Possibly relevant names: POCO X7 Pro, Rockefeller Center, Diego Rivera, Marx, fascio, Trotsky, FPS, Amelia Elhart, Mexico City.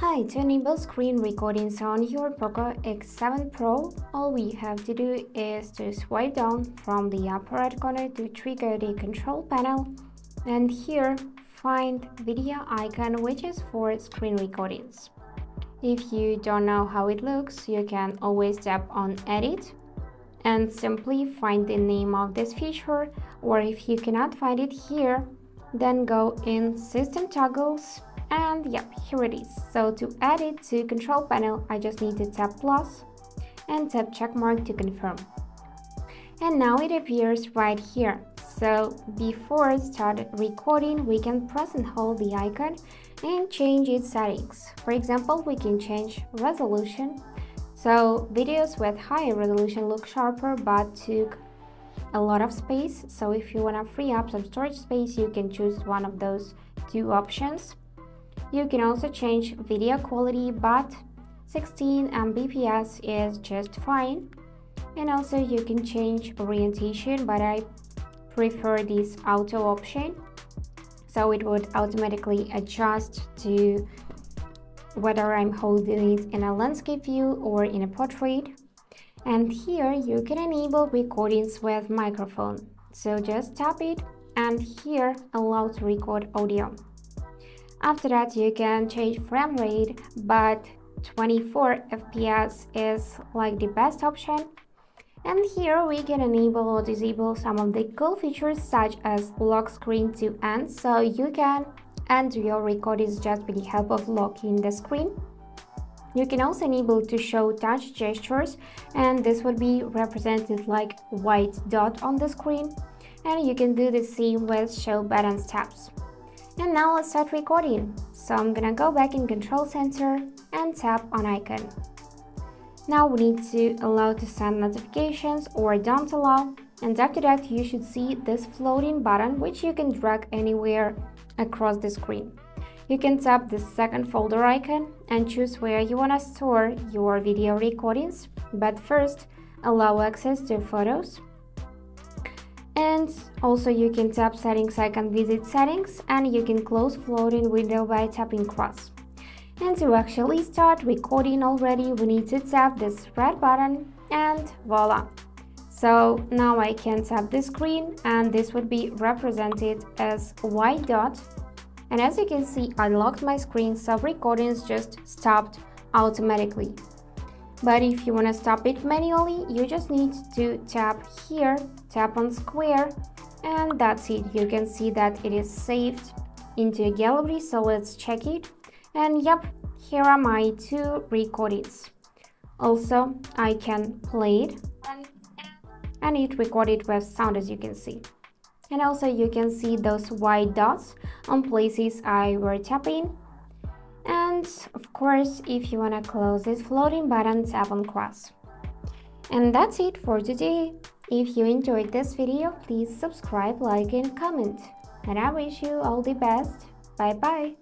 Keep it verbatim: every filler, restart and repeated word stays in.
Hi, to enable screen recordings on your POCO X seven Pro, all we have to do is to swipe down from the upper right corner to trigger the control panel, and here find video icon, which is for screen recordings. If you don't know how it looks, you can always tap on edit and simply find the name of this feature, or if you cannot find it here, then go in system toggles. And yep, here it is. So to add it to control panel, I just need to tap plus and tap check mark to confirm. And now it appears right here. So before start recording, we can press and hold the icon and change its settings. For example, we can change resolution. So videos with higher resolution look sharper but took a lot of space. So if you want to free up some storage space, you can choose one of those two options. You can also change video quality, but sixteen megabits per second is just fine. And also you can change orientation, but I prefer this auto option, so it would automatically adjust to whether I'm holding it in a landscape view or in a portrait. And here you can enable recordings with microphone, so just tap it and here allow to record audio. After that, you can change frame rate, but twenty-four F P S is like the best option. And here we can enable or disable some of the cool features such as lock screen to end, so you can end your recordings just with the help of locking the screen. You can also enable to show touch gestures, and this would be represented like white dot on the screen. And you can do the same with show buttons taps. And now let's start recording. So I'm gonna go back in Control Center and tap on icon. Now we need to allow to send notifications or don't allow. And after that, you should see this floating button, which you can drag anywhere across the screen. You can tap the second folder icon and choose where you wanna store your video recordings. But first, allow access to photos. And also you can tap settings icon, visit settings, and you can close floating window by tapping cross. And to actually start recording already, we need to tap this red button and voila. So now I can tap the screen and this would be represented as white dot. And as you can see, I locked my screen, so recordings just stopped automatically. But if you want to stop it manually, you just need to tap here, tap on square, and that's it. You can see that it is saved into a gallery, so let's check it. And yep, here are my two recordings. Also, I can play it, and it recorded with sound, as you can see. And also you can see those white dots on places I were tapping. And of course, if you want to close this floating button, tap on cross. And that's it for today. If you enjoyed this video, please subscribe, like and comment. And I wish you all the best. Bye bye.